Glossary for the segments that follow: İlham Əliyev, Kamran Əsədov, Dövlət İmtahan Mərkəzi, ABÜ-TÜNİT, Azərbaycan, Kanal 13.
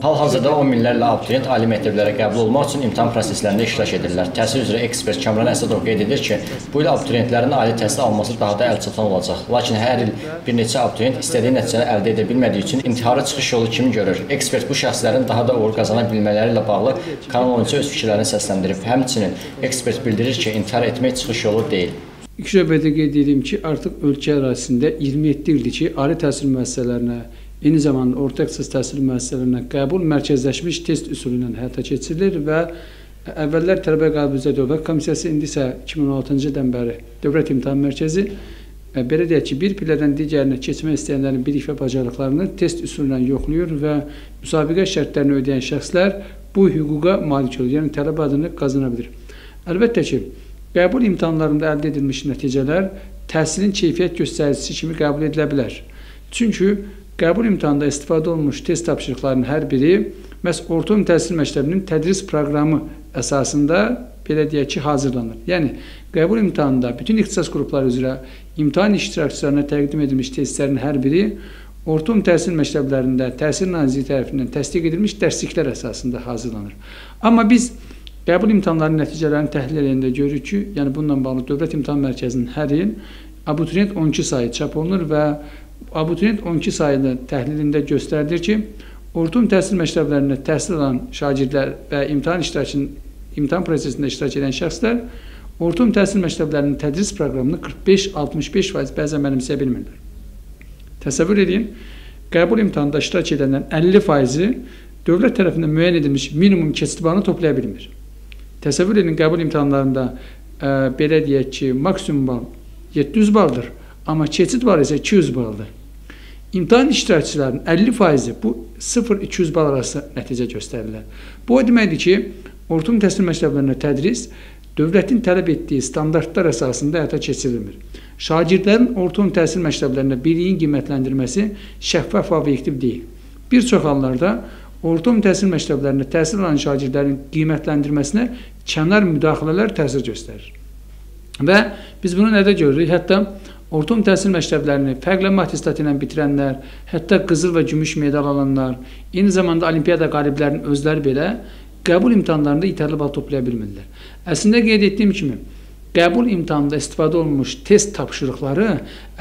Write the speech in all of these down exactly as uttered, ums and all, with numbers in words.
Hal-hazırda on minlərlə abituriyent ali məktəblərə qəbul olmaq üçün imtahan proseslərində iştirak edirlər. Təhsil üzrə ekspert Kamran Əsədov qeyd edir ki, bu il abituriyentlərin ali təhsil alması daha da əlçatan olacaq. Lakin hər il bir neçə abituriyent istədiyi nəticəni əldə edə bilmədiyi üçün intihara çıxış yolu kimi görür. Ekspert bu şəxslərin daha da uğur qazana bilmələri ilə bağlı Kanal on üçə öz fikirlərini səsləndirib. Həmçinin ekspert bildirir ki, intihar etmək çıxış yolu deyil. İlk növbədə qeyd edim ki, artıq ölkə ərazisində iyirmi yeddi ildir ki, ali təhsil müəssisələrinə eyni zamanda orta ixtisas təhsil müəssisələrinə qəbul mərkəzləşmiş test üsulu ilə həyata keçirilir və əvvəllər Tələbə Qəbulu üzrə Dövlət Komissiyası, indi isə iki min on altıncı ildən bəri Dövlət İmtahan Mərkəzi belə deyək ki, bir pillədən digərinə keçmək istəyənlərin bilik və bacarıqlarını test üsulu ilə yoxlayır və müsabiqə şərtlərini ödəyən şəxslər bu hüquqa malik olur, yəni tələbə adını qazana bilir. Əlbəttə ki, qəbul imtahanlarında əldə edilmiş nəticələr təhsilin keyfiyyət göstəricisi kimi qəbul edilə bilər. Çünki qəbul imtahanında istifadə olunmuş test tapşırıqlarının hər biri məhz orta ümumi təhsil məktəbinin tədris proqramı əsasında belə deyək ki, hazırlanır. Yəni, qəbul imtahanında bütün ixtisas qrupları üzrə imtahan iştirakçılarına təqdim edilmiş testlərin hər biri orta ümumi təhsil məktəblərində təhsil nazirliyi tərəfindən təsdiq edilmiş dərsliklər əsasında hazırlanır. Amma biz qəbul imtahanlarının nəticələrini təhlil edəndə görürük ki, yəni bununla bağlı Dövlət İmtahan Mərkəzinin hər il abituriyent on iki sayı çap olunur və ABÜ-TÜNİT on iki sayılı təhlilində göstərilir ki, orta ümumi təhsil məktəblərində təhsil alan şagirdlər və imtahan imtahan prosesində iştirak edən şəxslər orta ümumi təhsil məktəblərinin tədris proqramını qırx beş altmış beş faiz bəzən mənimsəyə bilmirlər. Təsəvvür edin, qəbul imtahanında iştirak edənlərin əlli faizi dövlət tərəfindən müəyyən edilmiş minimum keçid balını toplaya bilmir. Təsəvvür edin, qəbul imtahanlarında belə deyək ki, maksimum bal yeddi yüz baldır. Amma keçid var isə iki yüz baldır. İmtahan iştirakçılarının əlli faizi bu sıfır iki yüz bal arası nəticə göstərirlər. Bu o deməkdir ki, orta ümumi təhsil məktəblərində tədris dövlətin tələb etdiyi standartlar əsasında həyata keçirilmir. Şagirdlərin orta ümumi təhsil məktəblərində biliyin qiymətləndirməsi şəffaf və obyektiv deyil. Bir çox hallarda orta ümumi təhsil məktəblərində təhsil alan şagirdlərin qiymətləndirməsinə kənar müdaxilələr təsir göstərir. Və biz bunu nədə görürük? Hətta orta ümumi təhsil məktəblərini fərqli attestatı ilə bitirənlər, hətta qızıl və gümüş medal alanlar, eyni zamanda olimpiyada qaliblərinin özləri belə qəbul imtahanlarında yetərli bal toplaya bilmirlər. Əslində qeyd etdiyim kimi, qəbul imtahanında istifadə olunmuş test tapşırıqları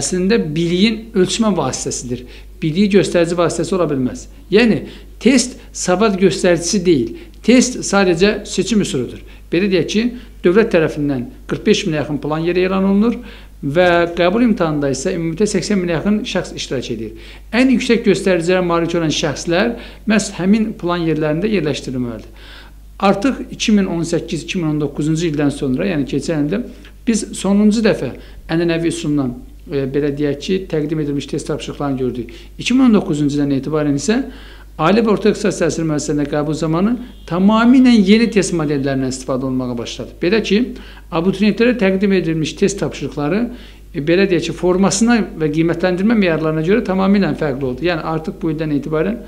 əslində biliyin ölçmə vasitəsidir. Biliyi göstərici vasitəsi ola bilməz. Yəni, test savad göstəricisi deyil, test sadəcə seçim üsuludur. Belə deyək ki, dövlət tərəfindən qırx beş minə yaxın plan yeri elan olunur və qəbul imtahanında isə ümumilikdə səksən minə yaxın şəxs iştirak edir. Ən yüksək göstəricilərə malik olan şəxslər məhz həmin plan yerlərində yerləşdirilməlidir. Artıq iki min on səkkiz iki min on doqquzuncu ildən sonra, yəni keçən ildə biz sonuncu dəfə ənənəvi üsulundan belə deyək ki, təqdim edilmiş test tapşırıqlarını gördük. iki min on doqquzuncu ildən etibarən isə ali və orta ixtisas təhsil müəssisəsinə qəbul zamanı tamamilə yeni test modellərindən istifadə olunmağa başladı. Belə ki, abituriyentlərə təqdim edilmiş test tapşırıqları belə deyək ki, formasına və qiymətləndirmə meyarlarına görə tamamilə fərqli oldu. Yəni, artıq bu ildən etibarən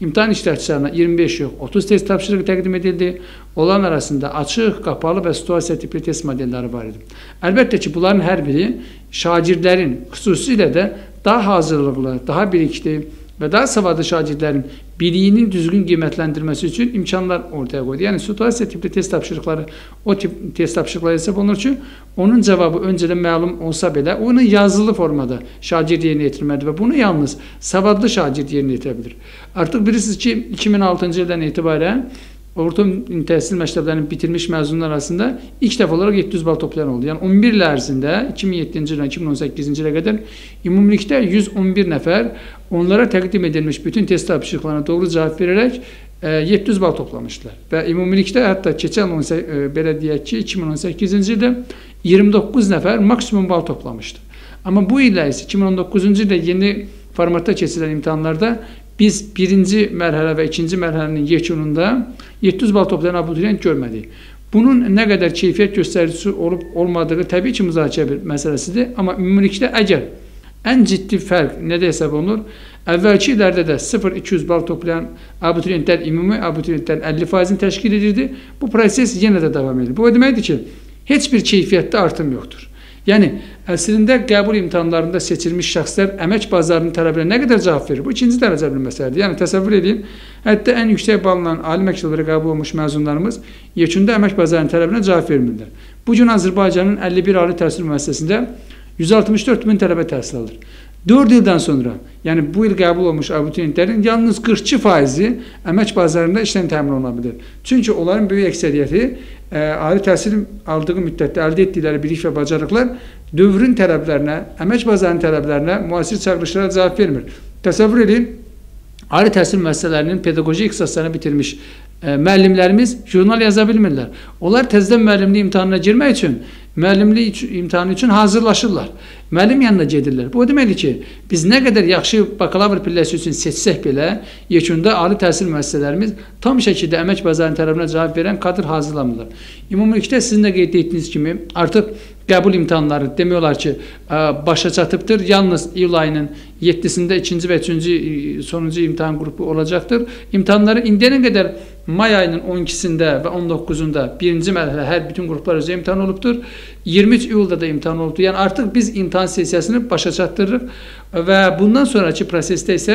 imtahan iştirakçılarına iyirmi beş yox, otuz test tapşırığı təqdim edildi. Olan arasında açıq, qapalı və situasiya tipli test modelləri var idi. Əlbəttə ki, bunların hər biri şagirdlərin xüsusilə də daha hazırlıqlı, daha bilikli və daha savadlı şagirdlərin biliyinin düzgün qiymətləndirməsi üçün imkanlar ortaya qoydu. Yəni, situasiya tipli test tapşırıqları, o tip test tapşırıqları hesab olunur ki, onun cavabı öncədən məlum olsa belə, onu yazılı formada şagird yerinə yetirməlidir və bunu yalnız savadlı şagird yerinə yetirə bilir. Artıq bilirsiniz ki, iki min altıncı ildən etibarən orta ümumi təhsil məktəblərinin bitirmiş məzunlar arasında ilk dəfə olaraq yeddi yüz bal toplayan oldu. Yəni, on bir il ərzində iki min yeddinci ildən iki min on səkkizinci ilə qədər ümumilikdə yüz on bir nəfər onlara təqdim edilmiş bütün test tapşırıqlarına doğru cavab verərək yeddi yüz bal toplamışlar. Və ümumilikdə hətta keçən belə deyək ki, iki min on səkkizinci ildə iyirmi doqquz nəfər maksimum bal toplamışdı. Amma bu ilə isə iki min on doqquzuncu ildə yeni formatda keçirilən imtahanlarda biz birinci mərhələ və ikinci mərhələnin yekununda yeddi yüz bal toplayan abituriyent görmədik. Bunun nə qədər keyfiyyət göstəricisi olub-olmadığı təbii ki, müzakirə bir məsələsidir. Amma ümumilikdə əgər ən ciddi fərq nədə hesab olunur? Əvvəlki illərdə də sıfır iki yüz bal toplayan abituriyentlər ümumi abituriyentlərin əlli faizini təşkil edirdi. Bu proses yenə də davam edir. Bu o deməkdir ki, heç bir keyfiyyətdə artım yoxdur. Yəni, əslində qəbul imtahanlarında seçilmiş şəxslər əmək bazarının tələbinə nə qədər cavab verir? Bu, ikinci dərəcəli bir məsələdir. Yəni, təsəvvür edin, hətta ən yüksək balla ali məktəblərə qəbul olmuş məzunlarımız yekunda əmək bazarının tələbinə cavab vermirlər. Bugün Azərbaycanın əlli bir ali təhsil müəssisəsində yüz altmış dörd min tələbə təhsil alır. dörd ildən sonra, yəni bu il qəbul olmuş ABÜ-TÜNİTlərin yalnız qırx iki faizi əmək bazarında işləm təmin oluna bilir. Çünki onların böyük əksəriyyəti ali təhsil aldığı müddətdə əldə etdikləri bilik və bacarıqlar dövrün tələblərinə, əmək bazarının tələblərinə müasir çağırışlara cavab vermir. Təsəvvür edin, ali təhsil müəssisələrinin pedaqoji ixtisaslarını bitirmiş müəllimlərimiz jurnal yaza bilmirlər. Onlar təzədən müəllimlik imtahanına girmək üçün müəllimlik imtahanı üçün hazırlaşırlar. Müəllim yanına gedirlər. Bu o deməkdir ki, biz nə qədər yaxşı bakalavr pilləsi üçün seçsək belə, yekunda ali təhsil müəssisələrimiz tam şəkildə əmək bazarının tərəfinə cavab verən kadr hazırlamırlar. Ümumilikdə sizin də qeyd etdiyiniz kimi, artıq qəbul imtahanları demək olar ki, başa çatıbdır. Yalnız iyul ayının yeddisində ikinci və üçüncü sonuncu imtahan qrupu olacaqdır. İmtahanları indiyənə qədər may ayının on ikisində və on doqquzunda birinci mərhələ hər bütün qruplar üzrə imtahan olubdur. iyirmi üç iyulda da imtahan olubdur. Yəni artıq biz imtahan sesiyasını başa çatdırırıq və bundan sonraki prosesdə isə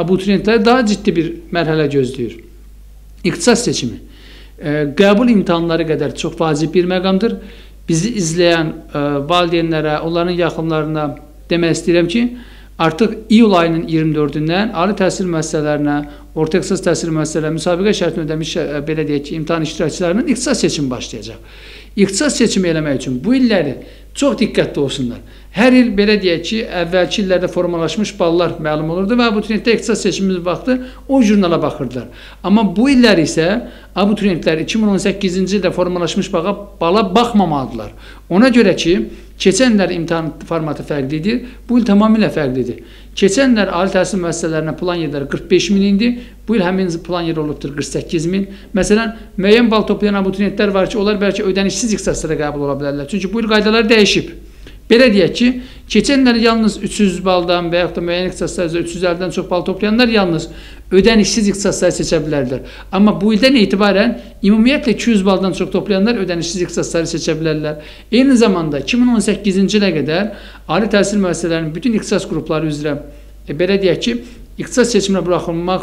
abituriyentləri daha ciddi bir mərhələ gözləyir. İqtisas seçimi. Qəbul imtahanları qədər çox vacib bir məqamdır. Bizi izləyən valideynlərə, onların yaxınlarına demək istəyirəm ki, artıq iyul ayının iyirmi dördündən ali təhsil müəssisələrinə, orta ixtisas təhsil müəssisələrinə müsabiqə şərtini ödəmiş, belə deyək ki, imtahan iştirakçılarının ixtisas seçimi başlayacaq. İxtisas seçimi eləmək üçün bu illəri çox diqqətli olsunlar. Hər il belə deyək ki, əvvəlki illərdə formalaşmış ballar məlum olurdu və abituriyentlər ixtisas seçimimiz vaxtı o jurnala baxırdılar. Amma bu illər isə abituriyentlər iki min on səkkizinci ildə formalaşmış bala baxmamalıdırlar. Ona görə ki, keçən illər imtahan formatı fərqlidir, bu il tamamilə fərqlidir. Keçən illər ali təhsil müəssisələrinə plan yerləri qırx beş min indi, bu il həmin plan yeri olubdur qırx səkkiz min. Məsələn, müəyyən bal toplayan abituriyentlər var ki, onlar bəlkə ödənişsiz ixtisaslara qəbul ola bilərlər. Çünki bu il qaydalar dəyişib. Belə deyək ki, keçən illər yalnız üç yüz baldan və yaxud da müəyyən ixtisaslar üzrə üç yüz əllidən çox bal toplayanlar yalnız ödənişsiz ixtisasları seçə bilərlər. Amma bu ildən etibarən ümumiyyətlə iki yüz baldan çox toplayanlar ödənişsiz ixtisasları seçə bilərlər. Eyni zamanda iki min on səkkizinci ilə qədər ali təhsil müəssisələrinin bütün ixtisas qrupları üzrə, belə deyək ki, İqtisas seçiminə buraxılmaq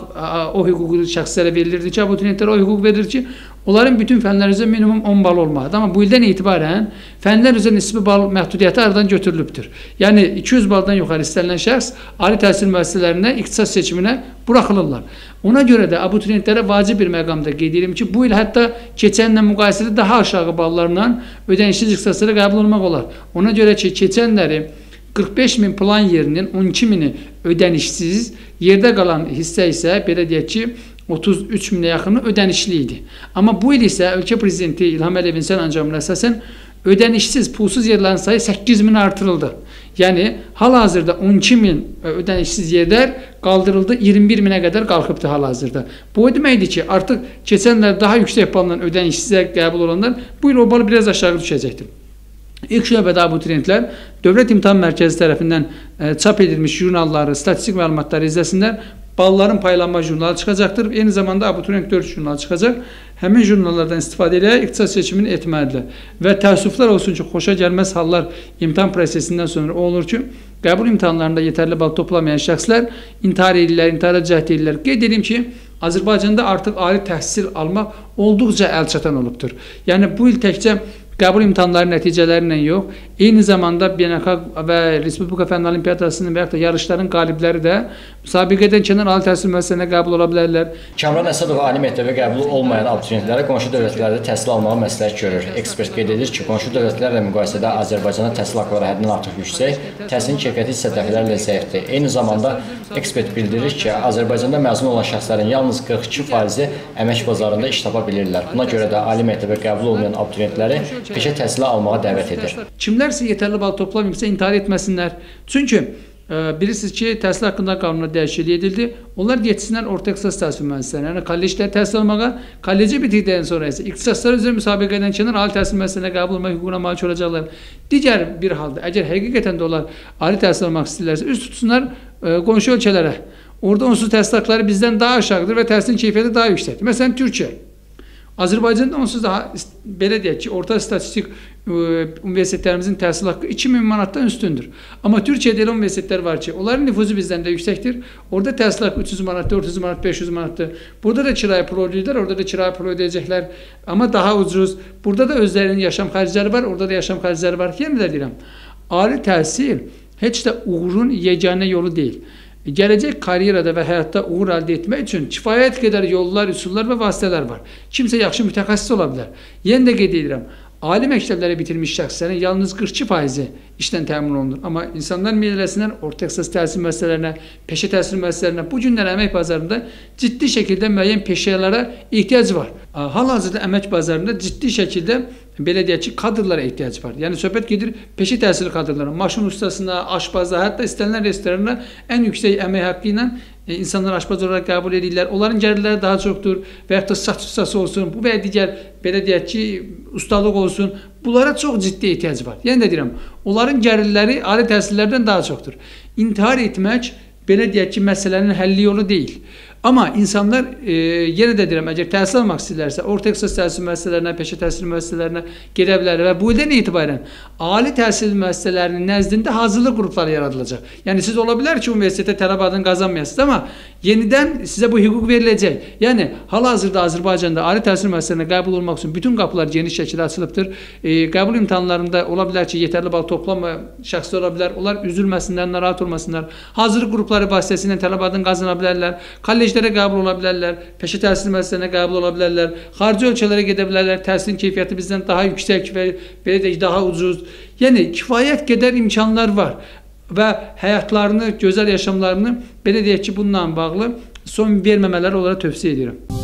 o hüququ şəxslərə verilirdi ki, abituriyentlərə o hüquq verir ki, onların bütün fənlər üzrə minimum on bal olmalıdır. Amma bu ildən etibarən fənlər üzrə nisbi bal məhdudiyyəti aradan götürülübdür. Yəni iki yüz baldan yuxarı istənilən şəxs ali təhsil müəssisələrinə iqtisas seçiminə buraxılırlar. Ona görə də abituriyentlərə vacib bir məqamda qeyd edirəm ki, bu il hətta keçənlə müqayisədə daha aşağı ballarla ödənişsiz iqtisaslara qəbul olmaq olar. Ona görə ki, keçənləri qırx beş min plan yerinin on iki mini ödənişsiz, yerdə qalan hissə isə, belə deyək ki, otuz üç minə yaxını ödənişli idi. Amma bu il isə ölkə prezidenti İlham Əliyevin sərəncamına əsasən ödənişsiz, pulsuz yerlərin sayı səkkiz min artırıldı. Yəni, hal-hazırda on iki min ödənişsiz yerlər qaldırıldı, iyirmi bir minə qədər qalxıbdır hal-hazırda. Bu o deməkdir ki, artıq keçənlər daha yüksək balla ödənişsizə qəbul olanlar bu il o bal biraz aşağı düşəcəkdir. İlk şöbədə abituriyentlər Dövlət İmtahan Mərkəzi tərəfindən çap edilmiş jurnalları, statistik məlumatları izləsinlər. Balların paylanma jurnalı çıxacaqdır. Eyni zamanda abituriyent dörd jurnalı çıxacaq. Həmin jurnallardan istifadə edərək ixtisas seçimini etməlidir. Və təəssüflər olsun ki, xoşa gəlməz hallar imtahan prosesindən sonra olur ki, qəbul imtahanlarında yetərli bal toplamayan şəxslər intihar edirlər, intihara cəhd edirlər. Qeyd edim ki, Azərbaycanda artıq ali təhsil almaq olduqca əlçatan olubdur. Yəni bu il təkcə qəbul imtahanları nəticələri ilə yox, eyni zamanda beynəlxalq və Respublika Fənn Olimpiadasının və yaxud da yarışların qalibləri də müsabiqədən kənar ali təhsil müəssisələrinə qəbul ola bilərlər. Kamran Əsədov ali məktəbə qəbul olmayan abituriyentlərə qonşu dövlətlərdə təhsil almağa məsləhət görür. Ekspert qeyd edir ki, qonşu dövlətlərlə müqayisədə Azərbaycanda təhsil haqları həddindən artıq yüksək, təhsilin keyfiyyəti isə dəfələrlə zəifdir. Eyni zamanda ekspert bildirir ki, Azərbaycanda məzun olan şəxslərin yalnız qırx iki faizi əmək bazarında iş tapa bilirlər. Buna görə də ali məktəbə qəbul olmayan abituriyentləri peşə təhsili almağa dəvət edir. Kimlərsə yetərli bal toplamayıbsa intihar etməsinlər. Çünki bilirsiniz ki, təhsil haqqında qanuna dəyişiklik edildi. Onlar getsinlər orta ixtisas təhsil müəssisələrinə, yəni kolleclər təhsil almağa, kolleci bitirdikdən sonra isə ixtisaslar üzrə müsabiqədən kənar ali təhsil müəssisələrinə qəbul olmaq hüququna malik olacaqlar. Digər bir halda, əgər həqiqətən də onlar ali təhsil almaq istəyirlərsə, üz tutsunlar qonşu ölkələrə. Orada onsuz təhsil haqqları bizdən daha aşağıdır və təhsilin keyfiyyəti daha yüksəkdir. Məsələn, Türkiyə. Azərbaycanda onsuz daha, belə deyək ki, orta statistik universitetlerimizin təhsil haqqı iki min manatdan üstündür. Amma Türkiyədə elə universitetlər var ki, onların nüfuzu bizdən də yüksəkdir. Orada təhsil haqqı üç yüz manat, dörd yüz manat, beş yüz manatdır. Burada da kirayı pulu ödəyirlər, orada da kirayı pulu ödəyəcəklər. Amma daha ucuz. Burada da özlərinin yaşam xərcləri var, orada da yaşam xərcləri var ki, yenə də deyirəm, ali təhsil heç də uğurun yeganə yolu deyil. Gələcək karyerada və həyatda uğur əldə etmək üçün kifayət qədər yollar, üsullar və vasitələr var. Kimsə yaxşı mütəxəssis ola bilər. Yenə də qeyd edirəm, ali məktəbləri bitirmiş şəxslərin yalnız qırx iki faizi işdən təmin olunur. Amma insanlar milləsindən orta ixtisas təhsil müəssisələrinə, peşə təhsil müəssisələrinə, bu günlər əmək bazarında ciddi şəkildə müəyyən peşələrə ehtiyac var. Hal-hazırda əmək bazarında ciddi şəkildə belə deyək ki, kadrlara ehtiyac var. Yəni, söhbət gedir peşə təhsili kadrlara, maşın ustasına, aşpaza, hətta istənilən restoranına ən yüksək əmək haqqı ilə insanlar aşpaz olaraq qəbul edirlər. Onların gəlirləri daha çoxdur və yaxud da saç ustası olsun, bu və digər, belə deyək ki, ustalıq olsun. Bunlara çox ciddi ehtiyac var. Yəni də deyirəm, onların gəlirləri ali təhsillərdən daha çoxdur. İntihar etmək, belə deyək ki, məsələnin həlli yolu deyil. Amma insanlar, e, yenə də deyirəm, əgər təhsil almaq istəyirlərsə, orta ixtisas təhsil müəssisələrinə, peşə təhsil müəssisələrinə gedə bilər və bu ildən etibarən ali təhsil müəssisələrinin nəzdində hazırlıq qrupları yaradılacaq. Yəni, siz ola bilər ki, universitetə tələb adını qazanmayasınız, amma yenidən sizə bu hüquq veriləcək. Yəni, hal-hazırda Azərbaycanda ali təhsil müəssisələrinə qəbul olmaq üçün bütün qapılar geniş şəkildə açılıbdır. E, qəbul imtahanlarında ola bilər ki, yetərli bal toplama şəxslər ola bilər, onlar üzülməsinlər, narahat olmasınlar. Hazırlıq qrupları vasitəsilə tələb adını qazana bilərlər. Kollej qəbul ola bilərlər, peşə təhsil müəssisələrinə qəbul ola bilərlər, xarici ölkələrə gedə bilərlər, təhsilin keyfiyyəti bizdən daha yüksək və belə deyək, daha ucuz. Yəni, kifayət qədər imkanlar var və həyatlarını, gözəl yaşamlarını, belə deyək ki, bununla bağlı son verməmələri olaraq tövsiyə edirəm.